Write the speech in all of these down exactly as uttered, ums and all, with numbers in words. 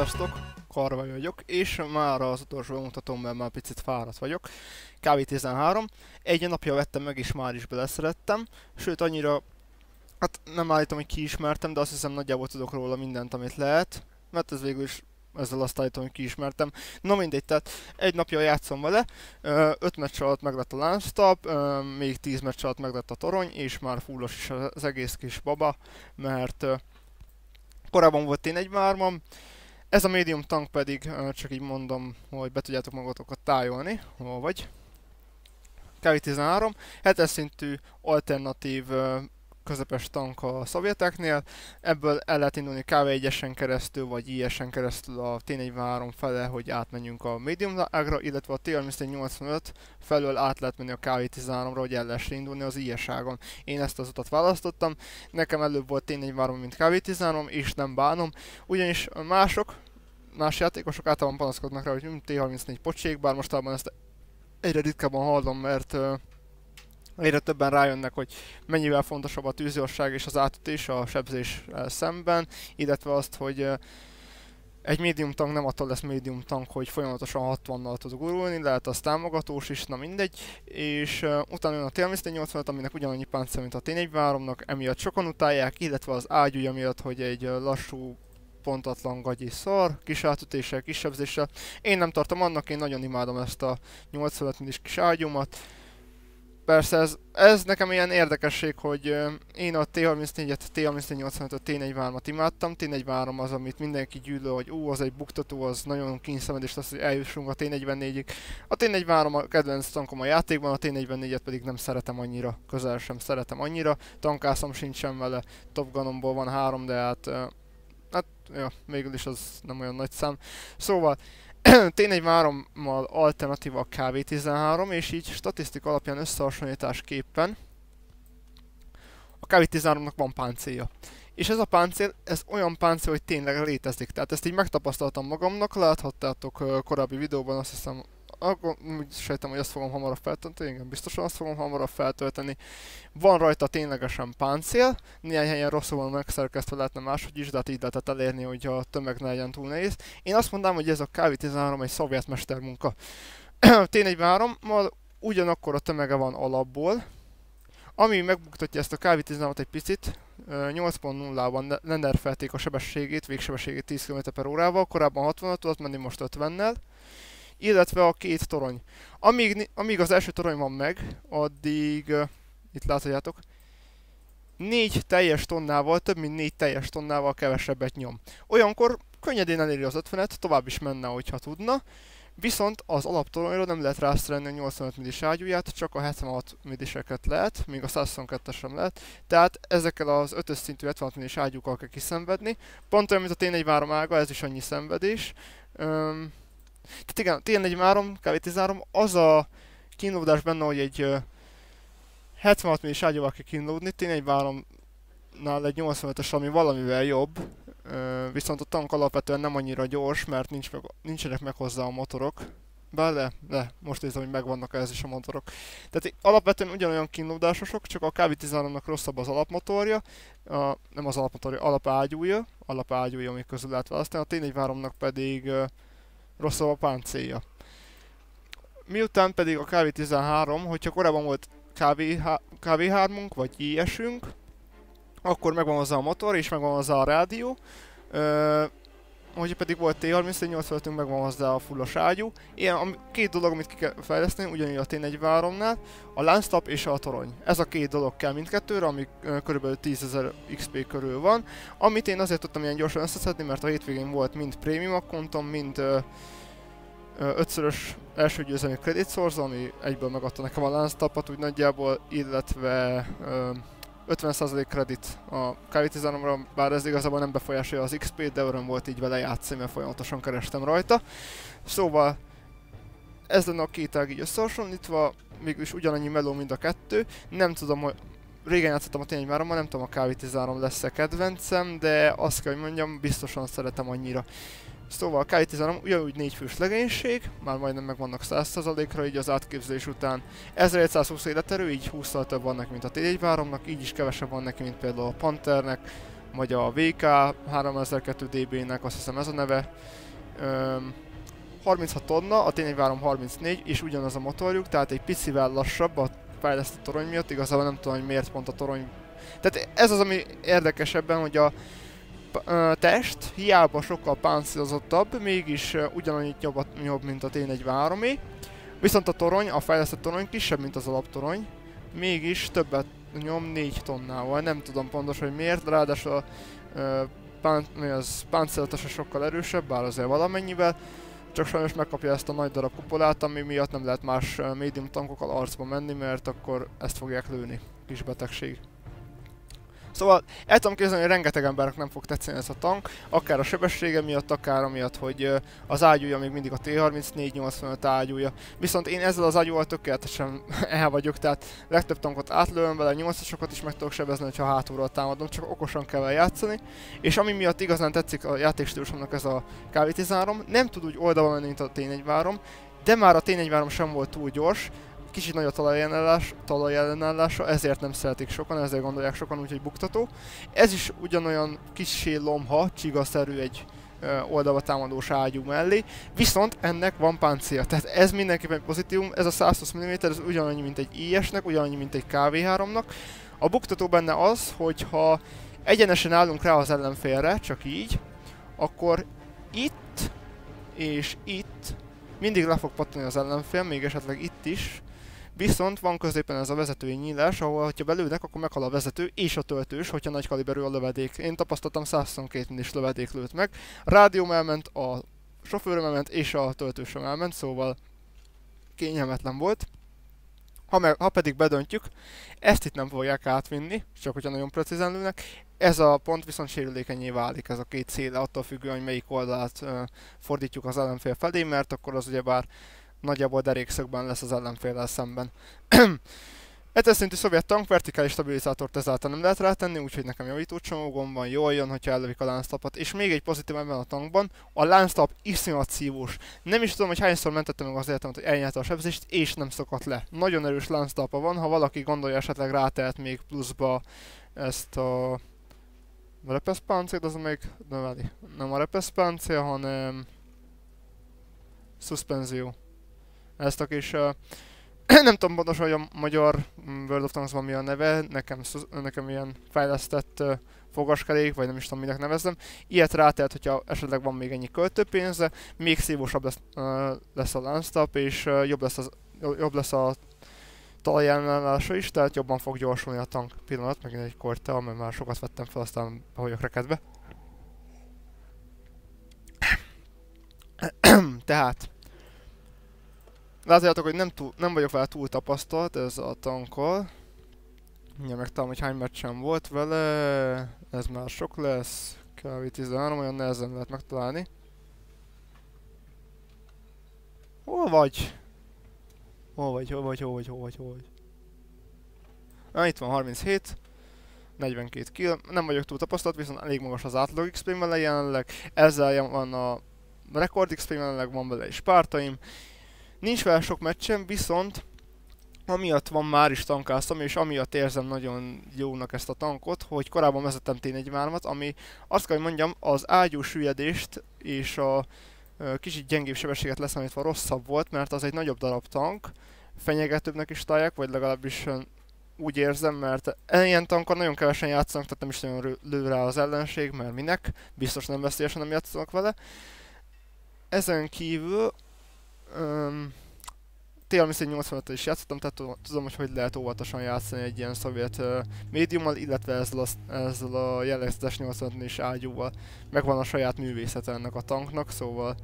Sziasztok! Karvaly vagyok, és már az utolsó bemutatom, mert már picit fáradt vagyok. ká vé tizenhárom. Egy napja vettem meg, és már is beleszerettem. Sőt, annyira... Hát nem állítom, hogy kiismertem, de azt hiszem nagyjából tudok róla mindent, amit lehet. Mert ez végül is... Ezzel azt állítom, hogy kiismertem. Na mindegy, tehát egy napja játszom vele, öt meccs alatt meglett a lánctap, még tíz meccs alatt meglett a torony, és már fullos is az egész kis baba, mert korábban volt én egy mármam, ez a médium tank pedig, csak így mondom, hogy be tudjátok magatokat tájolni, hol vagy. ká vé tizenhárom, hetes szintű alternatív közepes tank a szovjeteknél, ebből el lehet indulni ká vé egyesen keresztül, vagy i esen keresztül a té negyvenhárom fele, hogy átmenjünk a médiumágra, illetve a té harmincnégy nyolcvanöt felől át lehet menni a ká vé tizenháromra, hogy el lehessen indulni az i es-ágon. Én ezt az utat választottam, nekem előbb volt té negyvenhárom, mint ká vé tizenhárom, és nem bánom, ugyanis mások, más játékosok általában panaszkodnak rá, hogy té harmincnégy pocsék, bár mostában ezt egyre ritkábban hallom, mert egyre többen rájönnek, hogy mennyivel fontosabb a tűzgyorság és az átütés a sebzéssel szemben, illetve azt, hogy egy médium tank nem attól lesz médium tank, hogy folyamatosan hatvannal tud gurulni, lehet az támogatós is, na mindegy, és utána jön a té harmincnégy nyolcvanöt, aminek ugyanannyi páncél, mint a té negyvenháromnak, emiatt sokan utálják, illetve az ágyúja miatt, hogy egy lassú, pontatlan gagyi szar, kis átütéssel, kis sebzéssel. Én nem tartom annak, én nagyon imádom ezt a nyolcvanöt milliméteres kis ágyúmat. Persze ez, ez nekem ilyen érdekesség, hogy én a té harmincnégyet, té harmincnégy nyolcvanötöt, té negyvenhármat imádtam. té negyvenhárom az, amit mindenki gyűlöl, hogy ú, az egy buktató, az nagyon kínszenvedés lesz, hogy eljussunk a té negyvennégyig. A té negyvenhárom a kedvenc tankom a játékban, a té negyvennégyet pedig nem szeretem annyira, közel sem szeretem annyira. Tankászom sincsen vele, Top Gunomból van három, de hát... Hát, ja, végül is az nem olyan nagy szám. Szóval... té negyvenhárommal alternatíva a ká vé tizenhárom, és így statisztika alapján összehasonlításképpen a ká vé tizenháromnak van páncélja. És ez a páncél, ez olyan páncél, hogy tényleg létezik. Tehát ezt így megtapasztaltam magamnak, láthattátok korábbi videóban, azt hiszem, úgy sejtem, hogy azt fogom hamarabb feltölteni, igen, biztosan azt fogom hamarabb feltölteni. Van rajta ténylegesen páncél, néhány helyen rosszul van megszerkesztve, lehetne máshogy is, de hát így lehetett elérni, hogy a tömeg ne legyen túl nehéz. Én azt mondám, hogy ez a ká vé tizenhárom egy szovjet mestermunka. té negyvenhárommal ugyanakkor a tömege van alapból, ami megbuktatja ezt a ká vé tizenhármat egy picit, nyolc pont nullában lenerfelték a sebességét, végsebességét tíz kilométer per órával, korábban hatvannal tudott menni, most ötvennel. Illetve a két torony. Amíg, amíg az első torony van meg, addig, uh, itt láthatjátok, négy teljes tonnával, több mint négy teljes tonnával kevesebbet nyom. Olyankor könnyedén eléri az ötvenet, tovább is menne, hogyha tudna, viszont az alaptoronyra nem lehet rászerelni a nyolcvanöt milliméteres ágyúját, csak a hetvenhat millimétereseket lehet, még a százhuszonkettes sem lehet, tehát ezekkel az ötös szintű hetvenhat milliméteres ágyúkkal kell kiszenvedni. Pont olyan, mint a té negyvenhárom ága, ez is annyi szenvedés. Um, Tehát igen, té negyvenhárom, ká vé tizenhárom az a kínlódás benne, hogy egy uh, hetvenhat milliméteres ágyúval kell kínlódni, té negyvenháromnál egy nyolcvanötös, ami valamivel jobb, uh, viszont a tank alapvetően nem annyira gyors, mert nincs meg, nincsenek meg hozzá a motorok. Bár le, le, most nézem, hogy megvannak ez is a motorok. Tehát alapvetően ugyanolyan kínlódásosok, csak a ká vé tizenháromnak rosszabb az alapmotorja, a, nem az alapmotorja, alapágyúja, alapágyúja, amik közül lehet választani, a té negyvenháromnak pedig uh, rosszabb a páncélja. Miután pedig a ká vé tizenhárom, hogyha korábban volt ká vé hármunk vagy i esünk, akkor megvan hozzá a motor és megvan hozzá a rádió, Ö, hogyha pedig volt té harmincnégy nyolcvanötünk, megvan hozzá a fullos ágyú. Ilyen a két dolog, amit ki kell fejleszteni, ugyanígy a té negyvenháromnál, a lánctap és a torony. Ez a két dolog kell mindkettőre, ami kb. tízezer XP körül van, amit én azért tudtam ilyen gyorsan összeszedni, mert a hétvégén volt mind prémium akkontom, mind ötszörös első győzelmi credit source, ami egyből megadta nekem a lánctapot úgy nagyjából, illetve ö, ötven százalék kredit a ká vé tizenháromra, bár ez igazából nem befolyásolja az iksz pét, de öröm volt így vele játszani, mert folyamatosan kerestem rajta. Szóval ez lenne a két ág így összehasonlítva, mégis ugyanannyi meló mind a kettő. Nem tudom, hogy régen játszottam a té negyvenhárommal, nem tudom, a ká vé tizenhárom lesz-e kedvencem, de azt kell, hogy mondjam, biztosan szeretem annyira. Szóval a ká vé tizenhárom ugyanúgy négyfős legénység, már majdnem megvannak száz százalékra így az átképzés után. ezerszázhúsz életerő, így hússzal több van neki, mint a té negyvenháromnak, így is kevesebb van neki, mint például a Panthernek, vagy a vé ká háromezer-kétszáz dé bé-nek, azt hiszem ez a neve. Öm, harminchat tonna, a té negyvenhárom harmincnégy, és ugyanaz a motorjuk, tehát egy picivel lassabb a fejlesztett torony miatt, igazából nem tudom, hogy miért pont a torony. Tehát ez az, ami érdekes ebben, hogy a test hiába sokkal páncélozottabb, mégis ugyanannyit jobb, mint a té negyvenhárom-é, viszont a torony, a fejlesztett torony kisebb, mint az alaptorony, mégis többet nyom négy tonnával, nem tudom pontosan, hogy miért, ráadásul a páncéltasa sokkal erősebb, bár azért valamennyivel, csak sajnos megkapja ezt a nagy darab kupolát, ami miatt nem lehet más médium tankokkal arcba menni, mert akkor ezt fogják lőni, kis betegség. Szóval el tudom képzelni, hogy rengeteg embernek nem fog tetszeni ez a tank, akár a sebessége miatt, akár amiatt, hogy az ágyúja még mindig a té harmincnégy nyolcvanöt ágyúja. Viszont én ezzel az ágyúval tökéletesen el vagyok, tehát legtöbb tankot átlőlöm vele, nyolcasokat is meg tudok sebezni, ha hátulról támadom, csak okosan kell vele játszani. És ami miatt igazán tetszik a játékstílusomnak ez a ká vé tizenhárom, nem tud úgy oldalba menni, mint a té negyvenhárom, de már a té negyvenhárom sem volt túl gyors, kicsit nagy a talajellenállás, talajellenállása, ezért nem szeretik sokan, ezért gondolják sokan, úgyhogy buktató. Ez is ugyanolyan kissé lomha, csigaszerű egy ö, oldalba támadós ágyú mellé, viszont ennek van páncélja, tehát ez mindenképpen egy pozitívum, ez a százhúsz milliméter, ez ugyanannyi, mint egy i es-nek, ugyanannyi, mint egy ká vé háromnak. A buktató benne az, hogy ha egyenesen állunk rá az ellenfélre, csak így, akkor itt és itt mindig le fog pattani az ellenfél, még esetleg itt is. Viszont van középen ez a vezetői nyílás, ahol ha belőnek, akkor meghal a vezető és a töltős, hogyha nagy kaliberű a lövedék. Én tapasztaltam, százhuszonkettő milliméteres lövedék lőtt meg. Rádióm elment, a sofőröm elment és a töltősöm elment, szóval kényelmetlen volt. Ha, meg, ha pedig bedöntjük, ezt itt nem fogják átvinni, csak hogyha nagyon precízen lőnek. Ez a pont viszont sérülékenyé válik, ez a két széle, attól függően, hogy melyik oldalát uh, fordítjuk az ellenfél felé, mert akkor az ugyebár nagyjából derékszögben lesz az ellenféllel szemben. Ettől szintű szovjet tank vertikális stabilizátort ezáltal nem lehet rátenni, úgyhogy nekem javító csomagom van, jól jön, hogyha ellövik a lánclapat. És még egy pozitív ebben a tankban, a lánclap iszonyat szívós. Nem is tudom, hogy hányszor mentettem meg az életemet, hogy elnyerte a sebzést, és nem szakadt le. Nagyon erős lánclapa van, ha valaki gondolja, esetleg rátehet még pluszba ezt a... A repeszpáncélt az még növeli. Nem a repeszpáncél, hanem... Suspenzió. Ezt a kis... Uh, nem tudom pontosan, hogy a magyar World of Tanksban mi a neve, nekem, nekem ilyen fejlesztett uh, fogaskerék, vagy nem is tudom, minek nevezzem. Ilyet rátelt, hogyha esetleg van még ennyi költőpénze, még szívósabb lesz, uh, lesz a lánctap, és uh, jobb, lesz az, jobb lesz a talajellenállása is, tehát jobban fog gyorsulni a tank. Pillanat, megint egy korte, amely már sokat vettem fel, aztán be vagyok rekedve. Tehát... Látjátok, hogy nem, túl, nem vagyok vele túl tapasztalt ez a tankkal. Mindjárt megtalálom, hogy hány meccsen volt vele. Ez már sok lesz. ká vé tizenhárom, olyan nehezen lehet megtalálni. Hol vagy? Hol vagy, hol vagy, hol vagy, hol vagy, hol vagy? Na, itt van harminchét. negyvenkét kill. Nem vagyok túl tapasztalt, viszont elég magas az átlag iksz pé vele jelenleg. Ezzel van a rekord iksz pé, jelenleg van vele is pártaim. Nincs vele sok meccsem, viszont amiatt van már is tankáztam, és amiatt érzem nagyon jónak ezt a tankot, hogy korábban vezettem té negyvenhárom-at, ami azt kell, hogy mondjam, az ágyú süllyedést és a kicsit gyengébb sebességet leszámítva rosszabb volt, mert az egy nagyobb darab tank, fenyegetőbbnek is találják, vagy legalábbis úgy érzem, mert ilyen tankon nagyon kevesen játszanak, tehát nem is nagyon lő rá az ellenség, mert minek, biztos nem veszélyesen nem játszanak vele. Ezen kívül Um, té harmincnégy nyolcvanöt-tel is játszottam, tehát tudom, hogy hogy lehet óvatosan játszani egy ilyen szovjet uh, médiummal, illetve ezzel a, ezzel a jellegzetes nyolcvanötös ágyúval. Megvan a saját művészete ennek a tanknak, szóval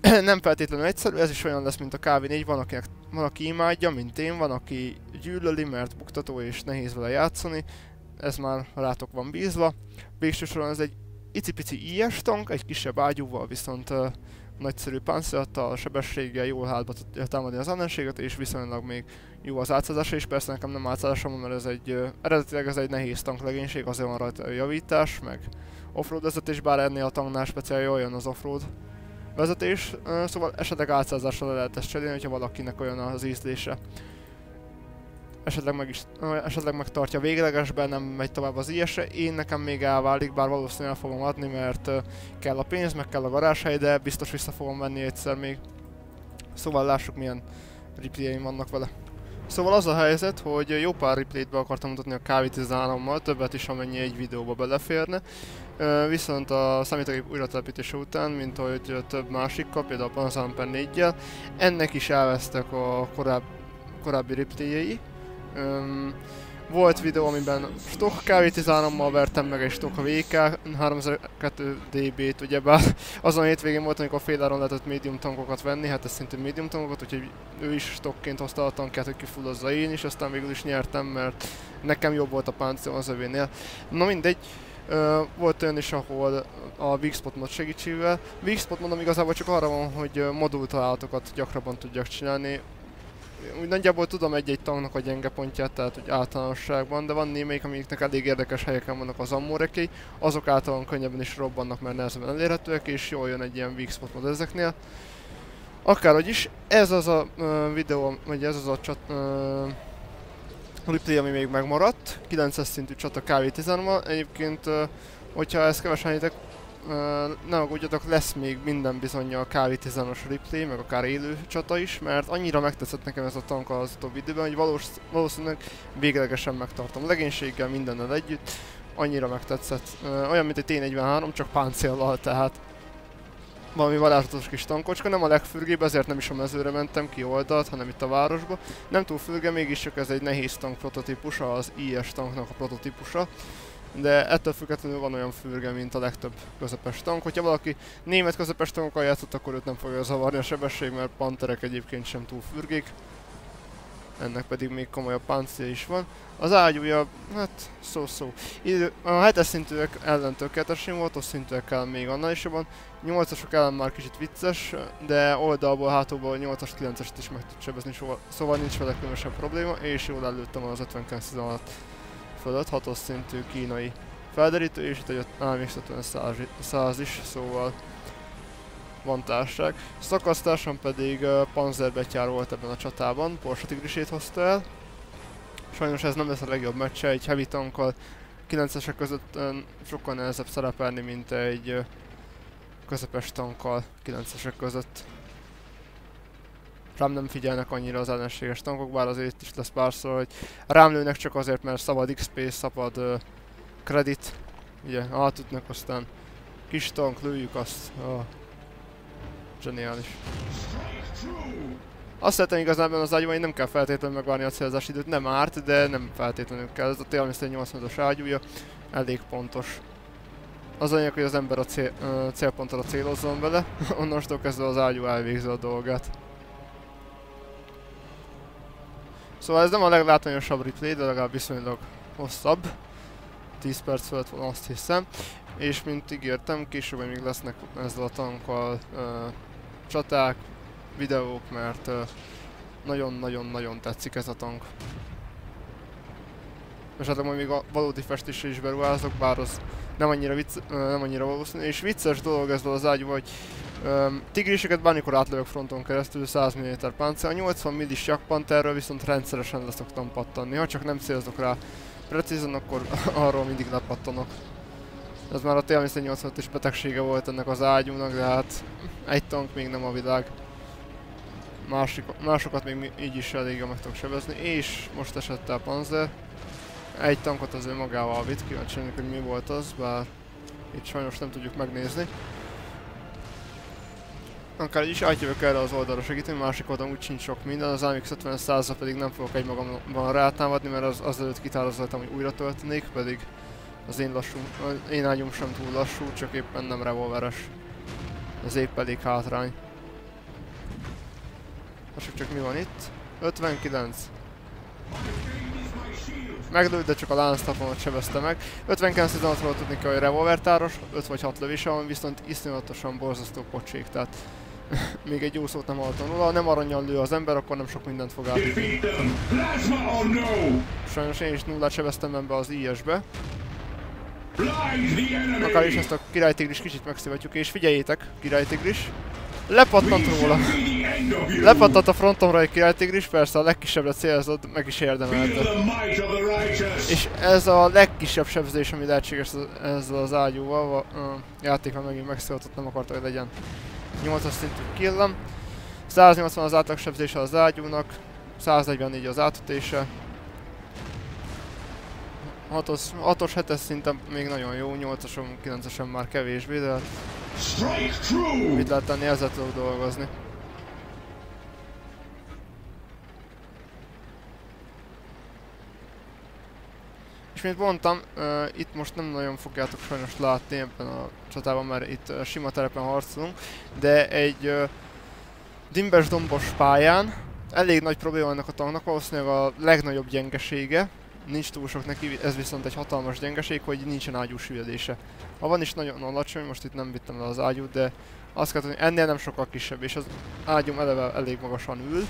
nem feltétlenül egyszerű, ez is olyan lesz, mint a ká vé négy, van, akinek, van aki imádja, mint én, van aki gyűlöli, mert buktató és nehéz vele játszani, ez már rátok van bízva. Végső soron ez egy icipici i es tank, egy kisebb ágyúval viszont uh, nagyszerű páncélattal, sebességgel jól hátba tudja támadni az ellenséget, és viszonylag még jó az átszázása is, persze nekem nem átszázásom, mert ez egy ö, eredetileg ez egy nehéz tanklegénység, azért van rajta javítás, meg offroad vezetés, bár ennél a tanknál speciál jól jön az offroad vezetés, ö, szóval esetleg átszázásra le lehet ezt cserélni, hogyha valakinek olyan az ízlése. esetleg meg is, esetleg megtartja véglegesben, nem megy tovább az i es-re. Én nekem még elválik, bár valószínűleg el fogom adni, mert kell a pénz, meg kell a varázshely, de biztos vissza fogom venni egyszer még. Szóval lássuk, milyen replayeim vannak vele. Szóval az a helyzet, hogy jó pár replayt be akartam mutatni a ká vé tizenhárommal, többet is, amennyi egy videóba beleférne. Viszont a számítógép újratelepítése után, mint ahogy több másikkal, például a Panzer em négyel, ennek is elvesztek a koráb korábbi replayjei. Um, volt videó, amiben stock ká vé tizenhárommal vertem meg egy stock vé ká háromezer-kettő dé bé-t, ugyebár azon a hétvégén volt, amikor féláron lehetett médium tankokat venni, hát ez szintén médium tankokat, úgyhogy ő is stockként hozta a tankját, hogy kifullozza, én is, aztán végül is nyertem, mert nekem jobb volt a Panzer az övénél. Na mindegy, uh, volt olyan is, ahol a Vigspot mod segítségével. Vigspot mondom igazából csak arra van, hogy modul találatokat gyakrabban tudjak csinálni. Úgy nagyjából tudom egy-egy tanknak a gyenge pontját, tehát úgy általánosságban, de van némelyik, amiknek elég érdekes helyeken vannak az ammórekéi, azok általában könnyebben is robbannak, mert nehezebben elérhetőek, és jól jön egy ilyen weak spot mod ezeknél. Akárhogy is, ez az a uh, videó, vagy ez az a csat, uh, replay, ami még megmaradt, kilences szintű csata ká vé tizenmal, egyébként, uh, hogyha ezt kevesen hittek, uh, ne aggódjatok, lesz még minden bizonnyal a ká vé tizenes replay, meg akár élő csata is, mert annyira megtetszett nekem ez a tank az utóbbi időben, hogy valós, valószínűleg véglegesen megtartom legénységgel, mindennel együtt, annyira megtetszett. Uh, olyan, mint egy té negyvenhárom, csak páncéllal, tehát valami varázslatos kis tankocska, nem a legfürgébb, ezért nem is a mezőre mentem ki oldalt, hanem itt a városba. Nem túl fürge, mégis csak ez egy nehéz tank prototípusa, az i es tanknak a prototípusa. De ettől függetlenül van olyan fürge, mint a legtöbb közepes tank. Hogyha valaki német közepes tankokkal játszott, akkor őt nem fogja zavarni a sebesség, mert panterek egyébként sem túl fürgék. Ennek pedig még komolyabb páncélja is van. Az ágyúja, hát szó-szó. A hetes szintűek ellen tökéletesen volt, az szintűek ellen még annál is jobban. nyolcasok ellen már kicsit vicces, de oldalból, hátulból nyolcas, kilenceset is meg tud sebezni, szóval nincs vele különösebb probléma, és jól előttem van az ötvenkilenc tizenhat. hatos szintű kínai felderítő, és itt egy ötven száz is, szóval van társaság. Szakasztársam pedig uh, Panzer betyár volt ebben a csatában, Porsche Tigrisét hozta el. Sajnos ez nem lesz a legjobb meccse, egy heavy tankkal kilencesek között uh, sokkal nehezebb szerepelni, mint egy uh, közepes tankkal kilencesek között. Rám nem figyelnek annyira az ellenséges tankok, bár azért is lesz párszor, hogy rám lőnek csak azért, mert szabad iksz pé, szabad uh, kredit. Ugye, átütnek, aztán kis tank, lőjük azt. Oh. Zseniális. Azt szeretem igazán az ágyúban, hogy nem kell feltétlenül megvárni a célzás időt, nem árt, de nem feltétlenül kell. Ez a té harmincnyolc-as ágyúja elég pontos. Az anyag, hogy az ember a cél, uh, célpontra célozzon vele, onnantól kezdve az ágyú elvégzi a dolgát. Szóval ez nem a leglátványosabb replay, de legalább viszonylag hosszabb. tíz perc fölött van, azt hiszem. És mint ígértem, később még lesznek ezzel a tankkal uh, csaták, videók, mert nagyon-nagyon-nagyon uh, tetszik ez a tank. És hát majd még a valódi festésre is beruházok, bár az nem annyira, vicc, uh, nem annyira valószínű. És vicces dolog ezzel az ágyú, hogy Um, tigriseket bármikor átlövök fronton keresztül, száz milliméter páncél, a nyolcvan millis Panterről viszont rendszeresen le szoktam pattanni, ha csak nem célzok rá precízen, akkor arról mindig lepattanok. Ez már a té harmincnyolc-as is betegsége volt ennek az ágyúnak, de hát egy tank még nem a világ. Másik, másokat még így is elég meg tudok sebezni, és most esett el Panzer. Egy tankot az önmagával vitt, kíváncsi vagyok, hogy mi volt az, bár itt sajnos nem tudjuk megnézni. Akár így is átjövök erre az oldalra segíteni, másik oldalon úgy sincs sok minden, az á em iksz ötven száz-ra pedig nem fogok egymagamban rátámadni, mert az, azelőtt kitározoltam, hogy újra töltenék, pedig az én, lassú, az én ágyum sem túl lassú, csak éppen nem revolveres. Ez épp elég hátrány. Most csak mi van itt? ötvenkilenc. Meglőtt, de csak a lánctapomat sebezte meg. ötvenkilenc tizenhatról tudni kell, hogy revolvertáros, öt vagy hat lövése van, viszont iszonyatosan borzasztó pocsék, tehát még egy jó szót nem hallottam róla. Ha nem arannyal lő az ember, akkor nem sok mindent fog átírni. Sajnos én is nullát sebeztem ebbe az i es-be. Akár is ezt a királytigris kicsit megszivatjuk, és figyeljétek, királytigris, Lepattant róla. Lepattant a frontomra egy királytigris, persze a legkisebb lett célzott, meg is érdemelte. És ez a legkisebb sebzés, ami lehetséges ezzel az ágyúval. A játékban megint megszóltott, nem akarta, hogy legyen. nyolcas szintű killem. száznyolcvan az átlagsebzése az ágyúnak. száznegyvennégy az átütése. hatos, hatos, hetes szinten még nagyon jó, nyolcason, kilencesen már kevésbé, de mit lehet tenni, ezzel tudok dolgozni. És mint mondtam, uh, itt most nem nagyon fogjátok sajnos látni ebben a csatában, mert itt uh, sima terepen harcolunk, de egy uh, dimbes dombos pályán elég nagy probléma ennek a tanknak, valószínűleg a legnagyobb gyengesége. Nincs túl sok neki, ez viszont egy hatalmas gyengeség, hogy nincsen ágyú süllyedése. Ha van is nagyon alacsony, most itt nem vittem le az ágyút, de azt kell tudni, ennél nem sokkal kisebb, és az ágyum eleve elég magasan ül.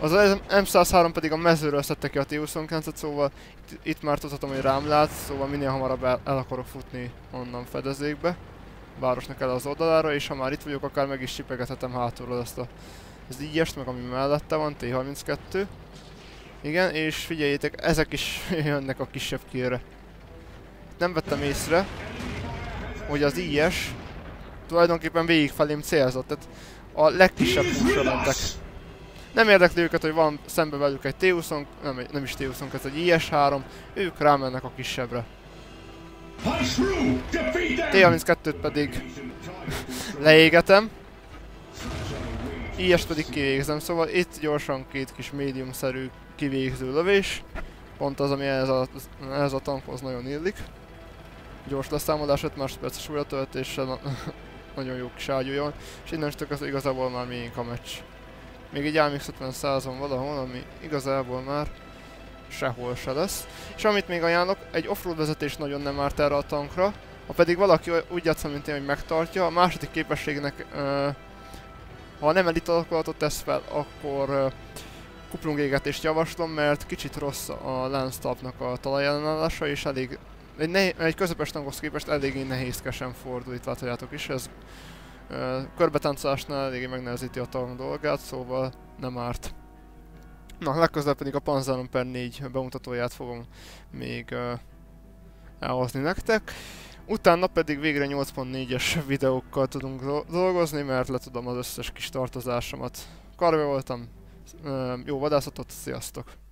Az M százhárom pedig a mezőről szedte ki a T huszonkilencet, szóval itt, itt már tudhatom, hogy rám lát, szóval minél hamarabb el, el akarok futni onnan fedezékbe. Városnak el az oldalára, és ha már itt vagyok, akár meg is csipegethetem hátulról ezt a, az I S-t, meg ami mellette van, T harminckettő. Igen, és figyeljétek, ezek is jönnek a kisebb kérre. Nem vettem észre, hogy az I S tulajdonképpen végig felém célzott, tehát a legkisebb húsra mentek. Nem érdekli őket, hogy van szembe velük egy T huszonkettő, nem, nem is T huszonkettő, ez egy I S három, ők rámennek a kisebbre. T harminckettőt pedig leégetem. I S-t pedig kivégzem, szóval itt gyorsan két kis médiumszerű kivégző lövés. Pont az, ami ehhez a, ehhez a tankhoz nagyon illik. Gyors leszámolás, öt másodperces újratöltéssel, nagyon jó kis ágyúja van. És innentől kezdve igazából már miénk a meccs. Még egy A M X ötven százon valahol, ami igazából már sehol se lesz. És amit még ajánlok, egy offroad vezetés nagyon nem árt erre a tankra. Ha pedig valaki úgy játszom, mint én, hogy megtartja, a második képességnek uh, ha nem elit alakulatot tesz fel, akkor uh, kuplungégetést javaslom, mert kicsit rossz a lánctalpnak a talajellenállása, és elég egy, egy közepes tankhoz képest eléggé nehézkesen fordul, itt látjátok is, ez uh, körbetáncolásnál eléggé megnehezíti a tank dolgát, szóval nem árt. Na, legközelebb pedig a Panzer négy bemutatóját fogom még uh, elhozni nektek. Utána pedig végre nyolc pont négyes videókkal tudunk do dolgozni, mert le tudom az összes kis tartozásomat. Karvaly voltam, jó vadászatot, sziasztok!